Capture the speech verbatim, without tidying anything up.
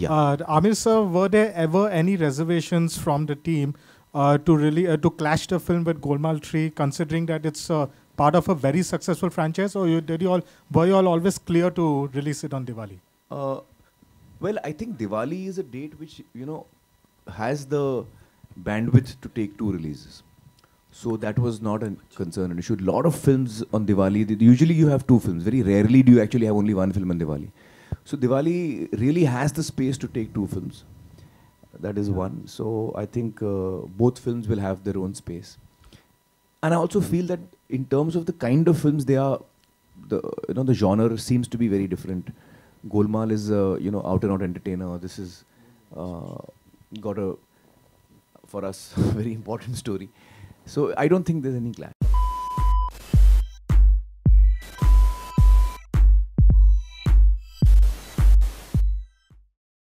Yeah. Uh, Amir sir, were there ever any reservations from the team uh, to really uh, to clash the film with Golmaal three, considering that it's uh, part of a very successful franchise? Or you, did you all were you all always clear to release it on Diwali? Uh, well, I think Diwali is a date which you know has the bandwidth to take two releases. So that was not a concern and issue. A lot of films on Diwali, usually you have two films. Very rarely do you actually have only one film on Diwali. So Diwali really has the space to take two films. That is one. So I think uh, both films will have their own space. And I also feel that in terms of the kind of films they are, the, you know, the genre seems to be very different. Golmaal is a, you know, out and out entertainer. This is uh, got a, for us, very important story. So I don't think there's any clash.